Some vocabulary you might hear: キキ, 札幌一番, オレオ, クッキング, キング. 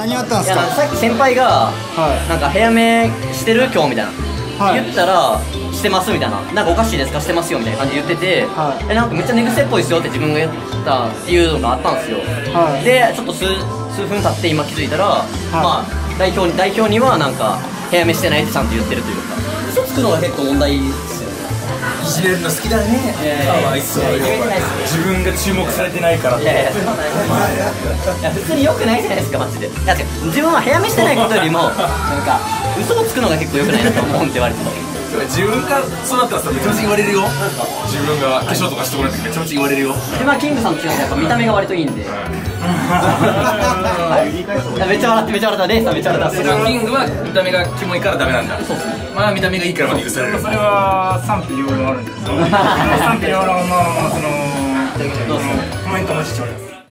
何やったんすか？さっき先輩がなんか「早めしてる今日」みたいな言ったら「してます」みたいな「なんかおかしいですかしてますよ」みたいな感じで言ってて「え、なんかめっちゃ寝癖っぽいですよ」って自分が言ったっていうのがあったんですよ。でちょっと数分経って今気づいたら、まあ代表にはなんか「早めしてない」ってちゃんと言ってるというか、嘘つくのが結構問題ですよね。いじれるの好きだね。かわいそう。自分が注目されてないからって。いや、普通に良くないじゃないですか、マジで。だって自分は早めしてないことよりもなんか嘘をつくのが結構良くないなと思うんで、割と自分がそうなったらさ、めちゃめちゃ言われるよ。自分が化粧とかしてこないとめちゃめちゃ言われるよ。で、まあキングさんと違うのはやっぱ見た目が割といいんで。めっちゃ笑って、めっちゃ笑った、レイさんめっちゃ笑った。それはキングは見た目がキモいからダメなんだ。まあ見た目がいいからまで許される。それは賛否両論あるんです。賛否両論のそのコメントもしております。